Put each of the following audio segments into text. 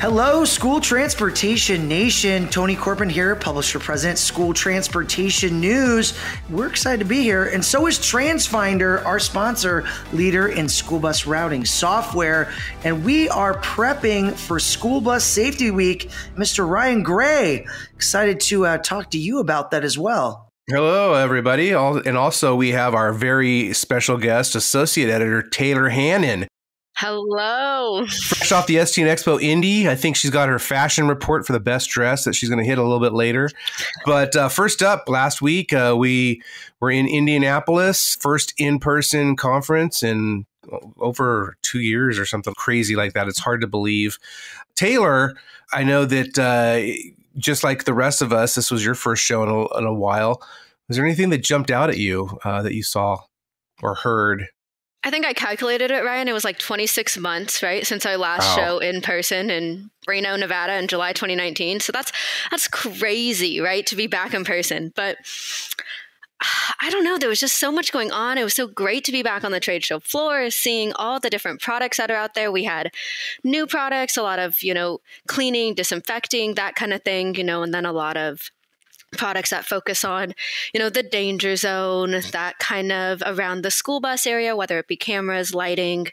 Hello, School Transportation Nation. Tony Corbin here, publisher-president, School Transportation News. We're excited to be here, and so is TransFinder, our sponsor, leader in school bus routing software. And we are prepping for School Bus Safety Week. Mr. Ryan Gray, excited to talk to you about that as well. Hello, everybody. And also, we have our very special guest, Associate Editor Taylor Hannon. Hello. Fresh off the STN Expo Indy. I think she's got her fashion report for the best dress that she's going to hit a little bit later. But first up, last week, we were in Indianapolis, first in-person conference in over 2 years or something crazy like that. It's hard to believe. Taylor, I know that... just like the rest of us, this was your first show in a while. Was there anything that jumped out at you that you saw or heard? I think I calculated it, Ryan. It was like 26 months, right, since our last show in person in Reno, Nevada in July 2019. So that's crazy, right, to be back in person. But I don't know. There was just so much going on. It was so great to be back on the trade show floor, seeing all the different products that are out there. We had new products, a lot of, cleaning, disinfecting, that kind of thing, and then a lot of products that focus on, the danger zone, that kind of around the school bus area, whether it be cameras, lighting,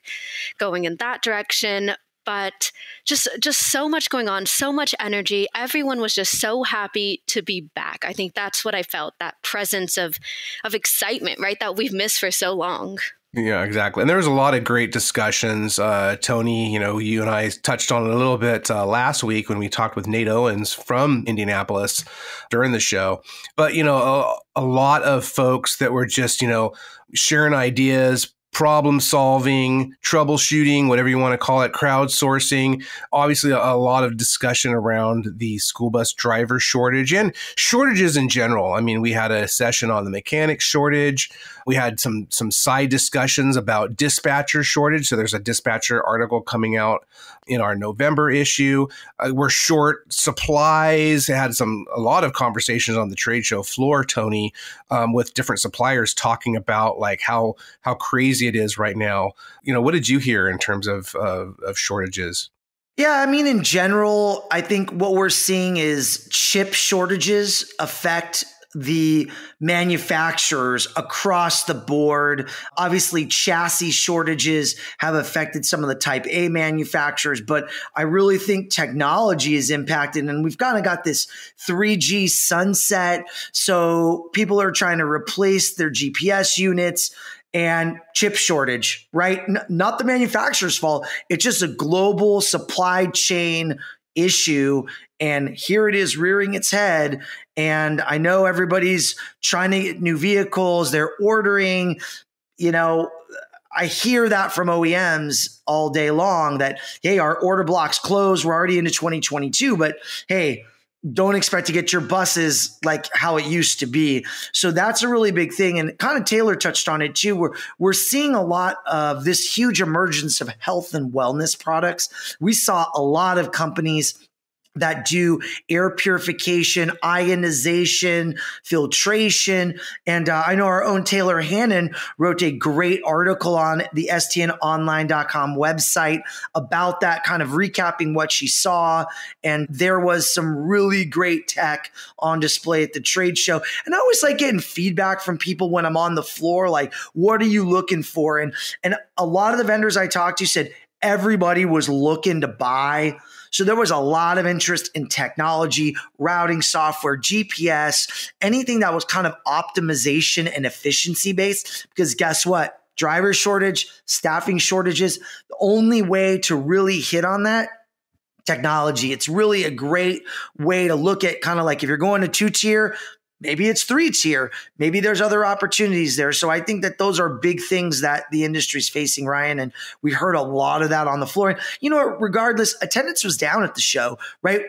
going in that direction. But just so much going on, so much energy. Everyone was just so happy to be back. I think that's what I felt, that presence of excitement, right, that we've missed for so long. Yeah, exactly. And there was a lot of great discussions. Tony, you and I touched on it a little bit last week when we talked with Nate Owens from Indianapolis during the show. But, a lot of folks that were just, sharing ideas, problem solving, troubleshooting, whatever you want to call it, crowdsourcing. Obviously, a lot of discussion around the school bus driver shortage and shortages in general. I mean, we had a session on the mechanic shortage. We had some side discussions about dispatcher shortage. So there's a dispatcher article coming out in our November issue. We're short supplies. I had a lot of conversations on the trade show floor, Tony, with different suppliers talking about like how crazy it is right now. What did you hear in terms of shortages? Yeah, I mean, in general, I think what we're seeing is chip shortages affect the manufacturers across the board. Obviously, chassis shortages have affected some of the type A manufacturers, but I really think technology is impacted. And we've kind of got this 3G sunset. So people are trying to replace their GPS units. And chip shortage, right? Not the manufacturer's fault. It's just a global supply chain issue. And here it is rearing its head. And I know everybody's trying to get new vehicles. They're ordering, I hear that from OEMs all day long that, hey, our order block's closed. We're already into 2022, but hey, don't expect to get your buses like how it used to be. So that's a really big thing. And kind of Taylor touched on it too. We're seeing a lot of this huge emergence of health and wellness products. We saw a lot of companies that do air purification, ionization, filtration. And I know our own Taylor Hannon wrote a great article on the stnonline.com website about that, kind of recapping what she saw. And there was some really great tech on display at the trade show. And I always like getting feedback from people when I'm on the floor, like, what are you looking for? And a lot of the vendors I talked to said everybody was looking to buy. So there was a lot of interest in technology, routing software, GPS, anything that was kind of optimization and efficiency based, because guess what? Driver shortage, staffing shortages, the only way to really hit on that, technology. It's really a great way to look at kind of like if you're going to two-tier, maybe it's three-tier. Maybe there's other opportunities there. So I think that those are big things that the industry's facing, Ryan, and we heard a lot of that on the floor. And regardless, attendance was down at the show, right?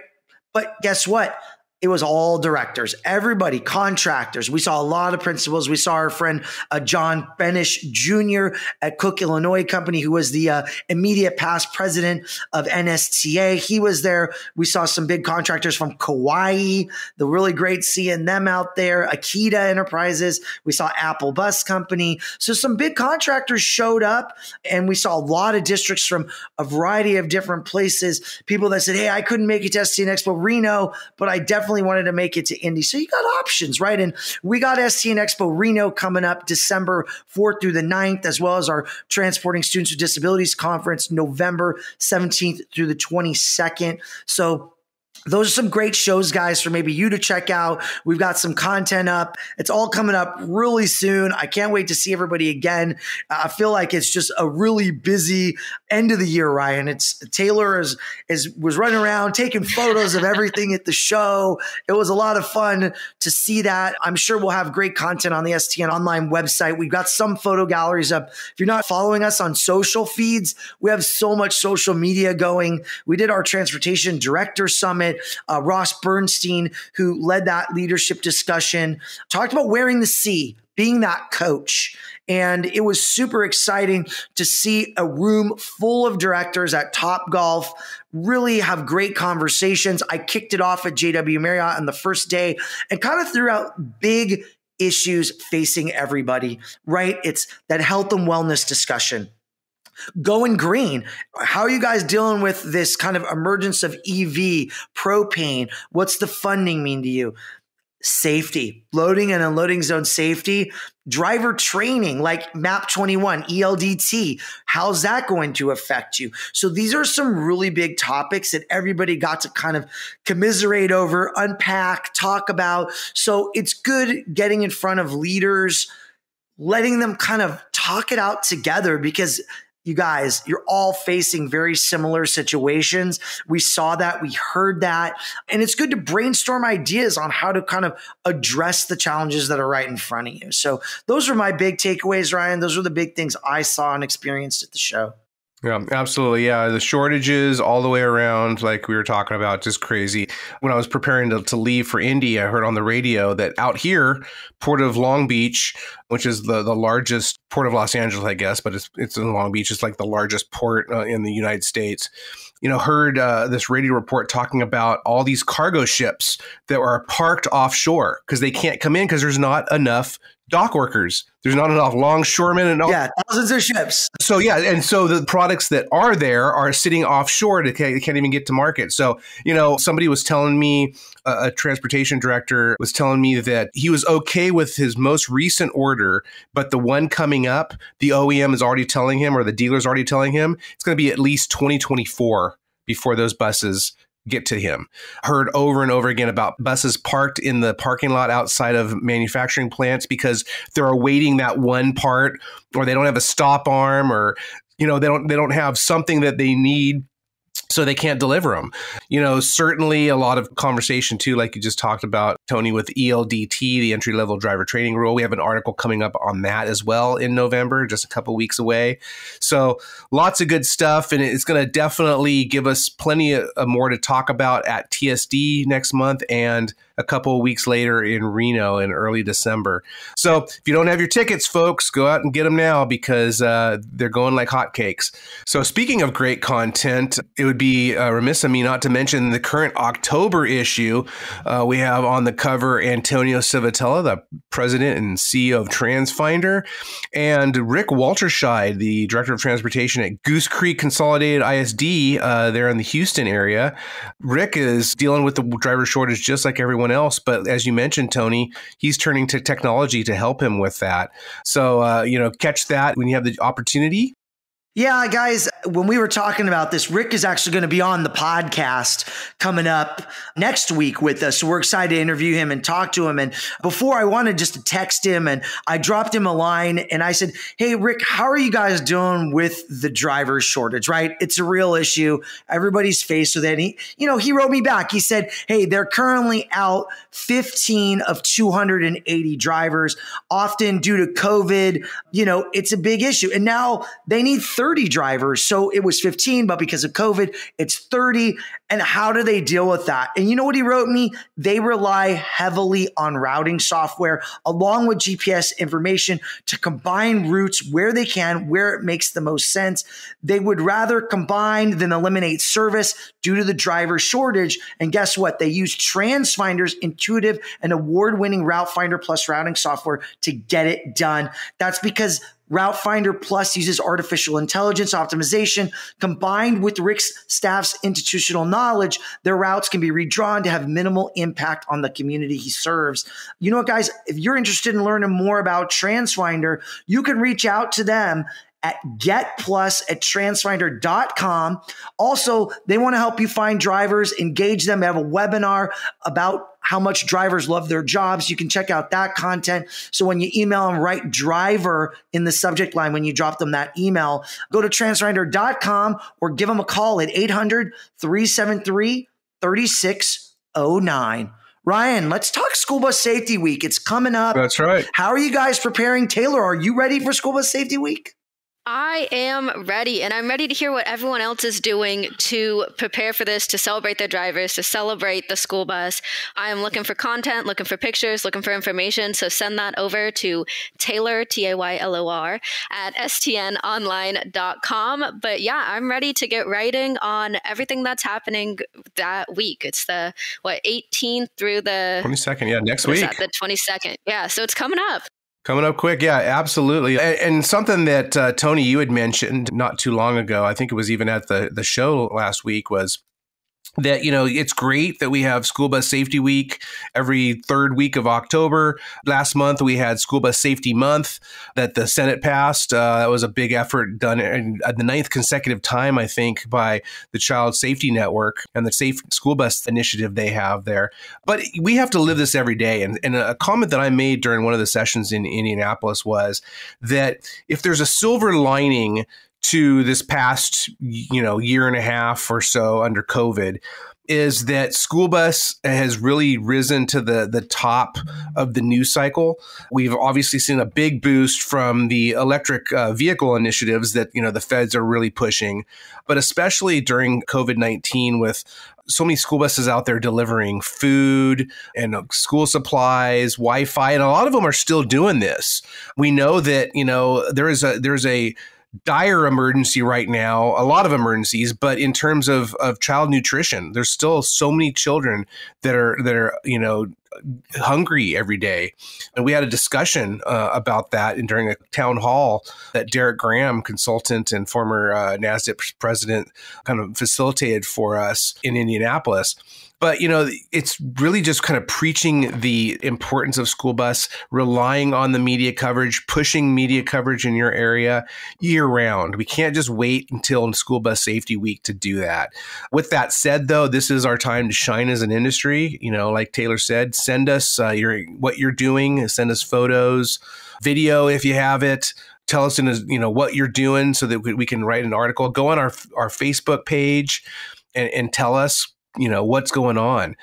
But guess what? It was all directors, everybody, contractors. We saw a lot of principals. We saw our friend John Benish Jr. at Cook Illinois Company, who was the immediate past president of NSTA. He was there. We saw some big contractors from Kauai, the really great seeing them out there, Akita Enterprises. We saw Apple Bus Company. So some big contractors showed up, and we saw a lot of districts from a variety of different places, people that said, hey, I couldn't make it to SCN Expo Reno, but I definitely wanted to make it to Indy. So you got options, right? And we got SCN Expo Reno coming up December 4th through the 9th, as well as our Transporting Students with Disabilities Conference, November 17th through the 22nd. So those are some great shows, guys, for maybe you to check out. We've got some content up. It's all coming up really soon. I can't wait to see everybody again. I feel like it's just a really busy end of the year, Ryan. It's Taylor was running around taking photos of everything at the show. It was a lot of fun to see that. I'm sure we'll have great content on the STN online website. We've got some photo galleries up. If you're not following us on social feeds, we have so much social media going. We did our Transportation Director Summit. Ross Bernstein, who led that leadership discussion, talked about wearing the C, being that coach. And it was super exciting to see a room full of directors at Top Golf really have great conversations. I kicked it off at JW Marriott on the first day and kind of threw out big issues facing everybody, right? It's that health and wellness discussion. Going green. How are you guys dealing with this kind of emergence of EV, propane? What's the funding mean to you? Safety, loading and unloading zone safety, driver training like MAP 21, ELDT. How's that going to affect you? So these are some really big topics that everybody got to kind of commiserate over, unpack, talk about. So it's good getting in front of leaders, letting them kind of talk it out together, because you guys, you're all facing very similar situations. We saw that, we heard that, and it's good to brainstorm ideas on how to kind of address the challenges that are right in front of you. So those are my big takeaways, Ryan. Those were the big things I saw and experienced at the show. Yeah, absolutely. Yeah. The shortages all the way around, like we were talking about, just crazy. When I was preparing to leave for Indy, I heard on the radio that out here, Port of Long Beach, which is the largest port of Los Angeles, I guess, but it's in Long Beach. It's like the largest port in the United States. You know, heard this radio report talking about all these cargo ships that are parked offshore because they can't come in because there's not enough dock workers. There's not enough longshoremen and all. Yeah, thousands of ships. So yeah, and so the products that are there are sitting offshore. They can't even get to market. So, you know, somebody was telling me, a transportation director was telling me that he was okay with his most recent order, but the one coming up, the OEM is already telling him, or the dealer's already telling him, it's going to be at least 2024 before those buses get to him. Heard over and over again about buses parked in the parking lot outside of manufacturing plants because they're awaiting that one part, or they don't have a stop arm, or, you know, they don't have something that they need, so they can't deliver them. You know, certainly a lot of conversation too, like you just talked about, Tony, with ELDT, the entry-level driver training rule. We have an article coming up on that as well in November, just a couple weeks away. So lots of good stuff, and it's going to definitely give us plenty of more to talk about at TSD next month and a couple of weeks later in Reno in early December. So if you don't have your tickets, folks, go out and get them now, because they're going like hotcakes. So speaking of great content, it would be remiss of me not to mention the current October issue. We have on the cover Antonio Civitella, the president and CEO of TransFinder, and Rick Walterscheid, the director of transportation at Goose Creek Consolidated ISD there in the Houston area. Rick is dealing with the driver shortage just like everyone else, but as you mentioned, Tony, he's turning to technology to help him with that. So, you know, catch that when you have the opportunity. Yeah, guys, when we were talking about this, Rick is actually going to be on the podcast coming up next week with us. So we're excited to interview him and talk to him. And before, I wanted just to text him, and I dropped him a line and I said, hey, Rick, how are you guys doing with the driver shortage, right? It's a real issue. Everybody's faced with it. And he, you know, he wrote me back. He said, hey, they're currently out 15 of 280 drivers, often due to COVID. You know, it's a big issue. And now they need 30. 30 drivers. So it was 15, but because of COVID, it's 30. And how do they deal with that? And you know what he wrote me? They rely heavily on routing software along with GPS information to combine routes where they can, where it makes the most sense. They would rather combine than eliminate service due to the driver shortage. And guess what? They use TransFinder's intuitive and award-winning RouteFinder Plus routing software to get it done. That's because RouteFinder Plus uses artificial intelligence optimization combined with Rick's staff's institutional knowledge. Their routes can be redrawn to have minimal impact on the community he serves. You know what, guys? If you're interested in learning more about TransFinder, you can reach out to them at GetPlus at TransFinder.com. Also, they want to help you find drivers, engage them. They have a webinar about how much drivers love their jobs. You can check out that content. So when you email them, write driver in the subject line when you drop them that email. Go to TransFinder.com or give them a call at 800-373-3609. Ryan, let's talk School Bus Safety Week. It's coming up. That's right. How are you guys preparing? Taylor, are you ready for School Bus Safety Week? I am ready, and I'm ready to hear what everyone else is doing to prepare for this, to celebrate their drivers, to celebrate the school bus. I am looking for content, looking for pictures, looking for information. So send that over to Taylor, T-A-Y-L-O-R, at stnonline.com. But yeah, I'm ready to get writing on everything that's happening that week. It's the, 18th through the 22nd. Yeah, next week. The 22nd. Yeah, so it's coming up. Coming up quick. Yeah, absolutely. And something that, Tony, you had mentioned not too long ago, I think it was even at the show last week, was that, you know, it's great that we have School Bus Safety Week every third week of October. Last month, we had School Bus Safety Month that the Senate passed. That was a big effort done in the 9th consecutive time, I think, by the Child Safety Network and the Safe School Bus Initiative they have there. But we have to live this every day. And a comment that I made during one of the sessions in Indianapolis was that if there's a silver lining to this past, year and a half or so under COVID, is that school bus has really risen to the top of the news cycle. We've obviously seen a big boost from the electric vehicle initiatives that, the feds are really pushing, but especially during COVID-19 with so many school buses out there delivering food and school supplies, Wi-Fi, and a lot of them are still doing this. We know that, there's a dire emergency right now, a lot of emergencies, but in terms of child nutrition, there's still so many children that are hungry every day. And we had a discussion about that during a town hall that Derek Graham, consultant and former NASDIP president, kind of facilitated for us in Indianapolis. But, it's really just kind of preaching the importance of school bus, relying on the media coverage, pushing media coverage in your area year round. We can't just wait until School Bus Safety Week to do that. With that said, though, this is our time to shine as an industry. Like Taylor said, send us what you're doing. Send us photos, video if you have it. Tell us, what you're doing so that we can write an article. Go on our Facebook page and tell us what's going on.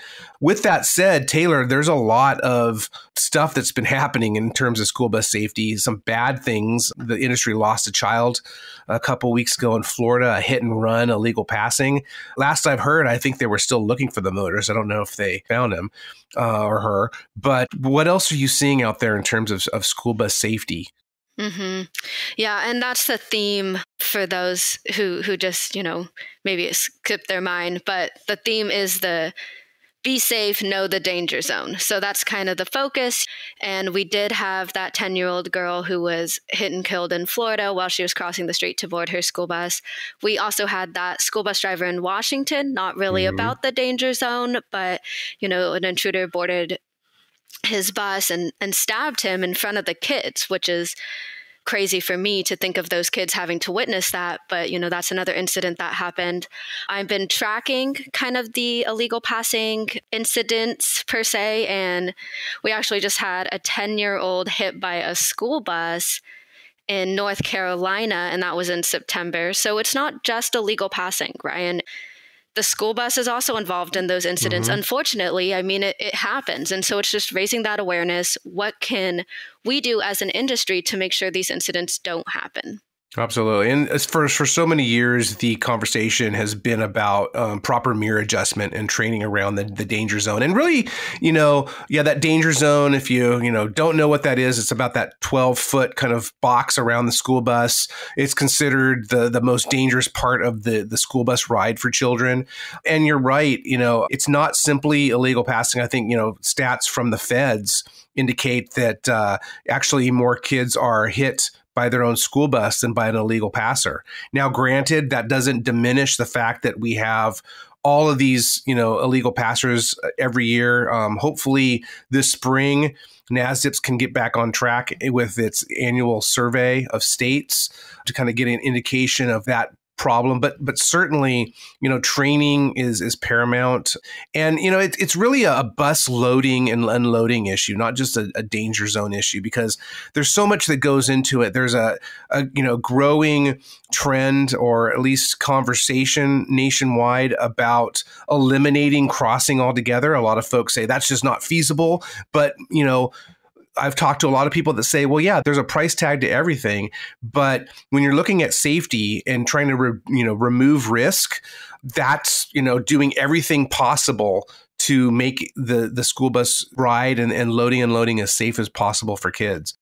With that said, Taylor, there's a lot of stuff that's been happening in terms of school bus safety. Some bad things. The industry lost a child a couple weeks ago in Florida, a hit and run, illegal passing. Last I've heard, I think they were still looking for the motorist. I don't know if they found him or her. But what else are you seeing out there in terms of school bus safety? Mm-hmm. Yeah, and that's the theme for those who just, maybe it skipped their mind. But the theme is the be safe, know the danger zone. So that's kind of the focus. And we did have that 10-year-old girl who was hit and killed in Florida while she was crossing the street to board her school bus. We also had that school bus driver in Washington, not really about the danger zone, but, an intruder boarded his bus and stabbed him in front of the kids, which is crazy for me to think of those kids having to witness that. But, that's another incident that happened. I've been tracking kind of the illegal passing incidents per se. And we actually just had a 10-year-old hit by a school bus in North Carolina, and that was in September. So it's not just illegal passing, Ryan. The school bus is also involved in those incidents. Unfortunately, it happens. And so it's just raising that awareness. What can we do as an industry to make sure these incidents don't happen? Absolutely. And for so many years, the conversation has been about proper mirror adjustment and training around the danger zone. And really, you know, yeah, that danger zone, if you don't know what that is, it's about that 12-foot kind of box around the school bus. It's considered the most dangerous part of the school bus ride for children. And you're right, you know, it's not simply illegal passing. I think, you know, stats from the feds indicate that actually more kids are hit by their own school bus than by an illegal passer. Now, granted, that doesn't diminish the fact that we have all of these, you know, illegal passers every year. Hopefully this spring, NASDIPS can get back on track with its annual survey of states to kind of get an indication of that problem. But certainly, you know, training is paramount. And, you know, it's really a bus loading and unloading issue, not just a danger zone issue, because there's so much that goes into it. There's a you know, growing trend, or at least conversation nationwide, about eliminating crossing altogether. A lot of folks say that's just not feasible. But, you know, I've talked to a lot of people that say, well, yeah, there's a price tag to everything. But when you're looking at safety and trying to, remove risk, that's, you know, doing everything possible to make the school bus ride and loading and unloading as safe as possible for kids.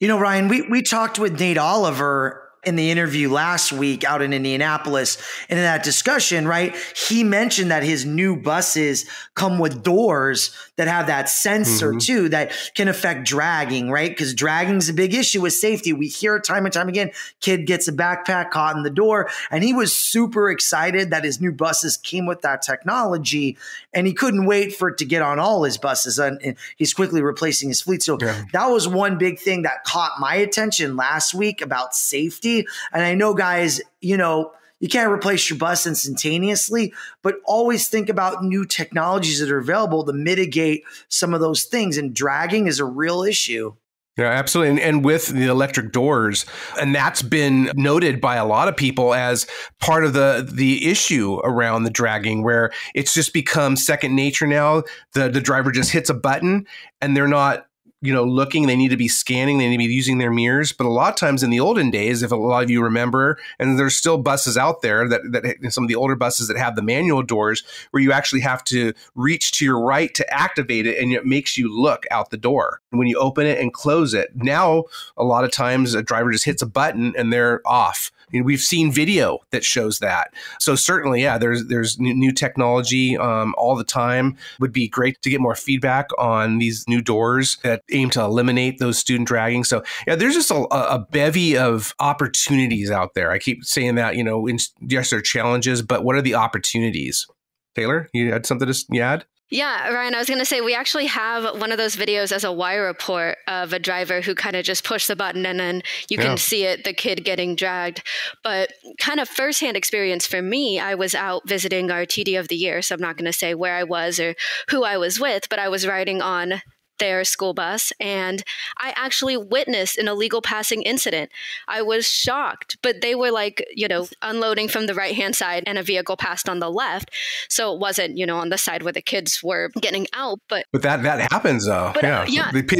You know, Ryan, we talked with Nate Oliver in the interview last week out in Indianapolis. And in that discussion, right, he mentioned that his new buses come with doors that have that sensor too, that can affect dragging, right? Because dragging is a big issue with safety. We hear time and time again, kid gets a backpack caught in the door. And he was super excited that his new buses came with that technology, and he couldn't wait for it to get on all his buses. And he's quickly replacing his fleet. So that was one big thing that caught my attention last week about safety. And I know, guys, you know, you can't replace your bus instantaneously, but always think about new technologies that are available to mitigate some of those things. And dragging is a real issue. Yeah, absolutely. And with the electric doors, and that's been noted by a lot of people as part of the issue around the dragging, where it's just become second nature now. The driver just hits a button and they're not, you know, looking. They need to be scanning, they need to be using their mirrors. But a lot of times in the olden days, if a lot of you remember, and there's still buses out there that some of the older buses that have the manual doors, where you actually have to reach to your right to activate it, and it makes you look out the door. And when you open it and close it, now a lot of times a driver just hits a button and they're off. And we've seen video that shows that. So certainly, yeah, there's new technology all the time. Would be great to get more feedback on these new doors that aim to eliminate those student dragging. So yeah, there's just a bevy of opportunities out there. I keep saying that, you know, yes, there are challenges, but what are the opportunities? Taylor, you had something to add? Yeah, Ryan, I was going to say, we actually have one of those videos as a wire report of a driver who kind of just pushed the button, and then you can see it, the kid getting dragged. But kind of firsthand experience for me, I was out visiting our TD of the year. So I'm not going to say where I was or who I was with, but I was riding on their school bus, and I actually witnessed an illegal passing incident. I was shocked, but they were, like, you know, unloading from the right-hand side, and a vehicle passed on the left. So it wasn't, you know, on the side where the kids were getting out. But that happens, though. But,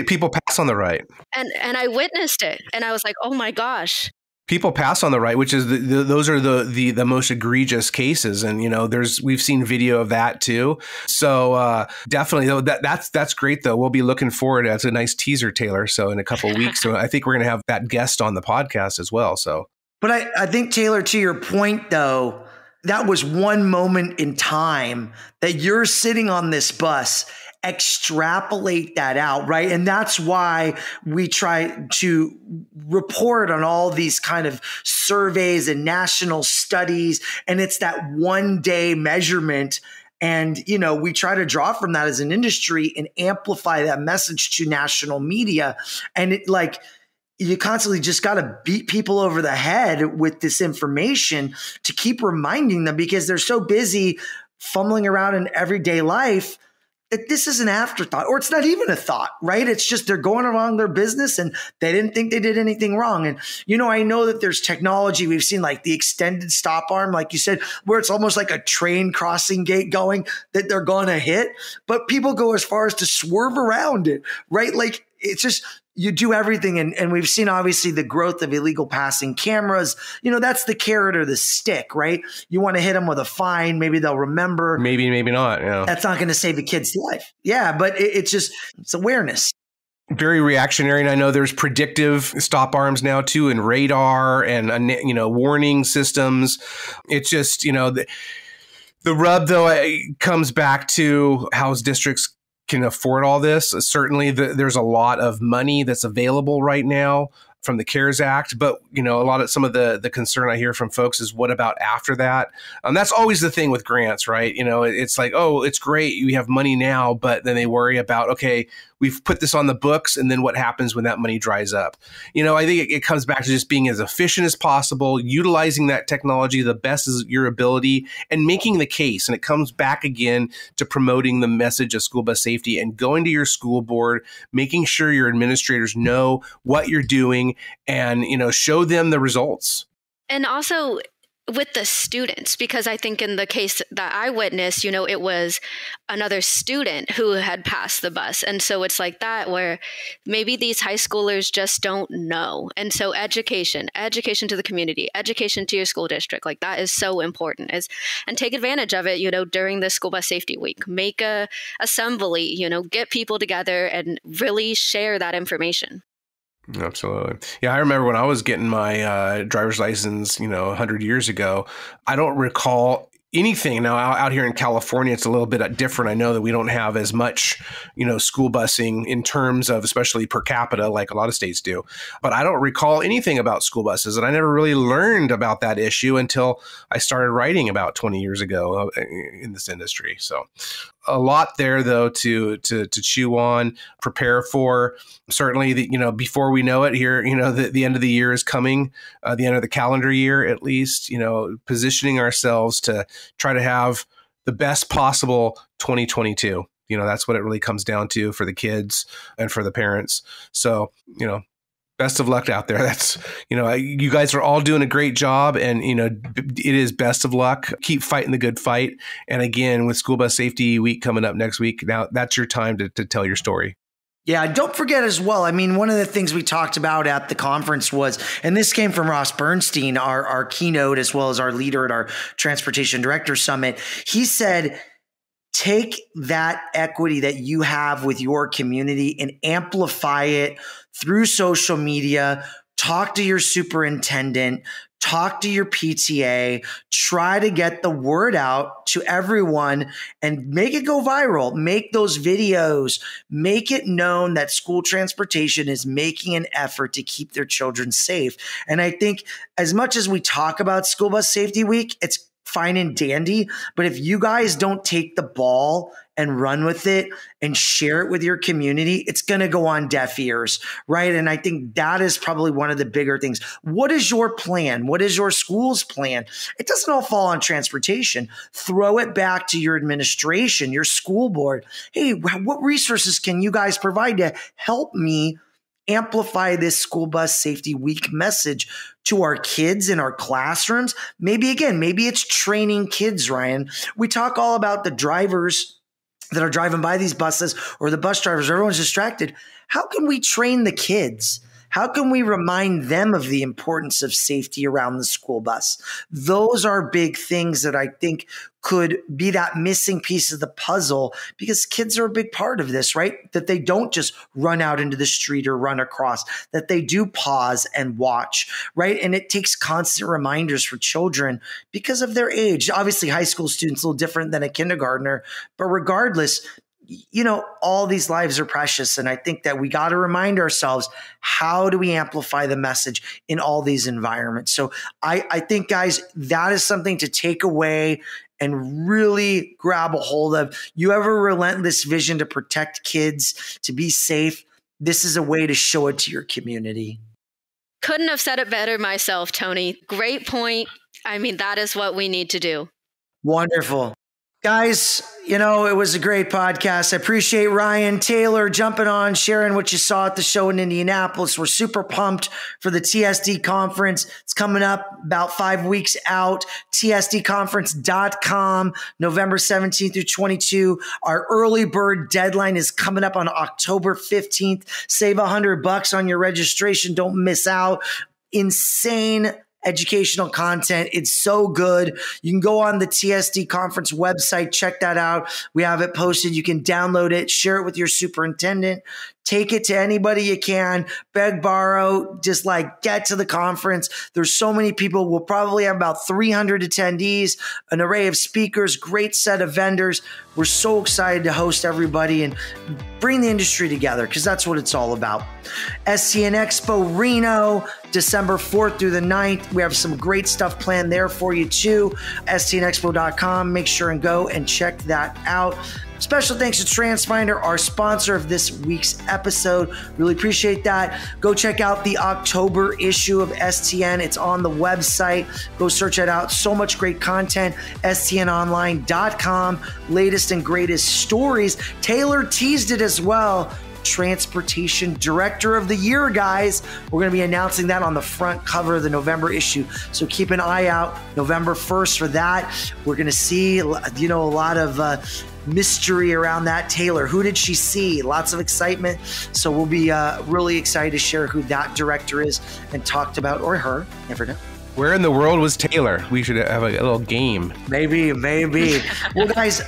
people pass on the right. And I witnessed it, and I was like, oh my gosh. People pass on the right, which is those are the most egregious cases, and you know we've seen video of that too. So definitely, though, that's great though. We'll be looking forward. That's a nice teaser, Taylor. So in a couple of weeks, so I think we're going to have that guest on the podcast as well. So, but I think, Taylor, to your point though, that was one moment in time that you're sitting on this bus. Extrapolate that out, right? And that's why we try to report on all these kind of surveys and national studies. And it's that one-day measurement. And, you know, we try to draw from that as an industry and amplify that message to national media. And it, like, you constantly just got to beat people over the head with this information to keep reminding them, because they're so busy fumbling around in everyday life. This is an afterthought, or it's not even a thought, right? It's just they're going around their business and they didn't think they did anything wrong. And, you know, I know that there's technology. We've seen, like, the extended stop arm, like you said, where it's almost like a train crossing gate going that they're going to hit. But people go as far as to swerve around it, right? Like, it's just, you do everything. And we've seen obviously the growth of illegal passing cameras. You know, that's the carrot or the stick, right? You want to hit them with a fine. Maybe they'll remember. Maybe, maybe not. Yeah. That's not going to save a kid's life. Yeah. But it's just, it's awareness. Very reactionary. And I know there's predictive stop arms now too, and radar and, you know, warning systems. It's just, you know, the rub though, it comes back to how districts can afford all this. Certainly there's a lot of money that's available right now from the CARES Act, but you know, some of the concern I hear from folks is what about after that? That's always the thing with grants, right? You know, it's like, oh, it's great, we have money now, but then they worry about, okay, we've put this on the books, and then what happens when that money dries up? You know, I think it comes back to just being as efficient as possible, utilizing that technology the best as your ability, and making the case. And it comes back again to promoting the message of school bus safety and going to your school board, making sure your administrators know what you're doing, and, you know, show them the results. And also with the students, because I think in the case that I witnessed, you know, it was another student who had passed the bus. And so it's like that, where maybe these high schoolers just don't know. And so education to the community, education to your school district, like that is so important, and take advantage of it, you know, during the School Bus Safety Week. Make an assembly, you know, get people together and really share that information. Absolutely. Yeah. I remember when I was getting my driver's license, you know, 100 years ago, I don't recall anything. Now out here in California, it's a little bit different. I know that we don't have as much, you know, school busing in terms of, especially per capita, like a lot of states do, but I don't recall anything about school buses. And I never really learned about that issue until I started writing about 20 years ago in this industry. So a lot there, though, to chew on, prepare for. Certainly, you know, before we know it here, you know, the end of the year is coming, the end of the calendar year, at least, you know, positioning ourselves to try to have the best possible 2022. You know, that's what it really comes down to for the kids and for the parents. So, you know, best of luck out there. That's, you know, you guys are all doing a great job, and, you know, it is best of luck. Keep fighting the good fight. And again, with School Bus Safety Week coming up next week, now that's your time to tell your story. Yeah, don't forget as well, I mean, one of the things we talked about at the conference was, and this came from Ross Bernstein, our keynote, as well as our leader at our Transportation Director Summit. He said, take that equity that you have with your community and amplify it through social media. Talk to your superintendent, talk to your PTA, try to get the word out to everyone and make it go viral. Make those videos, make it known that school transportation is making an effort to keep their children safe. And I think as much as we talk about School Bus Safety Week, it's fine and dandy, but if you guys don't take the ball and run with it and share it with your community, it's going to go on deaf ears, right? And I think that is probably one of the bigger things. What is your plan? What is your school's plan? It doesn't all fall on transportation. Throw it back to your administration, your school board. Hey, what resources can you guys provide to help me amplify this School Bus Safety Week message to our kids in our classrooms? Maybe again, maybe it's training kids, Ryan. We talk all about the drivers that are driving by these buses, or the bus drivers, everyone's distracted. How can we train the kids? How can we remind them of the importance of safety around the school bus? Those are big things that I think could be that missing piece of the puzzle, because kids are a big part of this, right? That they don't just run out into the street or run across, that they do pause and watch, right? And it takes constant reminders for children because of their age. Obviously, high school students are a little different than a kindergartner, but regardless, you know, all these lives are precious. And I think that we got to remind ourselves, how do we amplify the message in all these environments? So I think, guys, that is something to take away and really grab a hold of. You have a relentless vision to protect kids, to be safe. This is a way to show it to your community. Couldn't have said it better myself, Tony. Great point. I mean, that is what we need to do. Wonderful. Guys, you know, it was a great podcast. I appreciate Ryan, Taylor jumping on, sharing what you saw at the show in Indianapolis. We're super pumped for the TSD conference. It's coming up about 5 weeks out. TSDconference.com, November 17th through 22. Our early bird deadline is coming up on October 15th. Save $100 on your registration. Don't miss out. Insane educational content. It's so good. You can go on the TSD conference website, check that out. We have it posted. You can download it, share it with your superintendent, take it to anybody you can, beg, borrow, just like get to the conference. There's so many people. We'll probably have about 300 attendees, an array of speakers, great set of vendors. We're so excited to host everybody and bring the industry together because that's what it's all about. SCN Expo Reno, December 4th through the 9th. We have some great stuff planned there for you too. stnexpo.com. Make sure and go and check that out. Special thanks to TransFinder, our sponsor of this week's episode. Really appreciate that. Go check out the October issue of STN. It's on the website. Go search it out. So much great content. stnonline.com. Latest and greatest stories. Taylor teased it as well. Transportation Director of the Year, guys. We're going to be announcing that on the front cover of the November issue. So keep an eye out November 1st for that. We're going to see, you know, a lot of mystery around that. Taylor, who did she see? Lots of excitement. So we'll be really excited to share who that director is and talked about, or her. Never know. Where in the world was Taylor? We should have a little game. Maybe. Well, guys,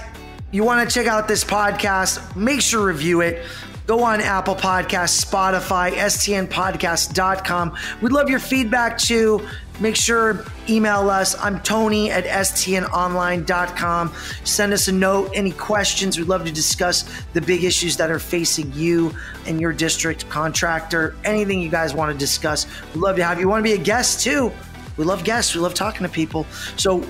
you want to check out this podcast, make sure review it. Go on Apple Podcasts, Spotify, stnpodcast.com. We'd love your feedback too. Make sure email us. I'm Tony at stnonline.com. Send us a note, any questions. We'd love to discuss the big issues that are facing you and your district, contractor, anything you guys want to discuss. We'd love to have you. You want to be a guest too? We love guests. We love talking to people. So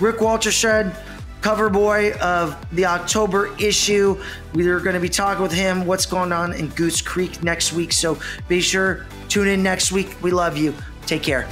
Rick Walterscheid, cover boy of the October issue. We're going to be talking with him what's going on in Goose Creek next week. So be sure, tune in next week. We love you. Take care.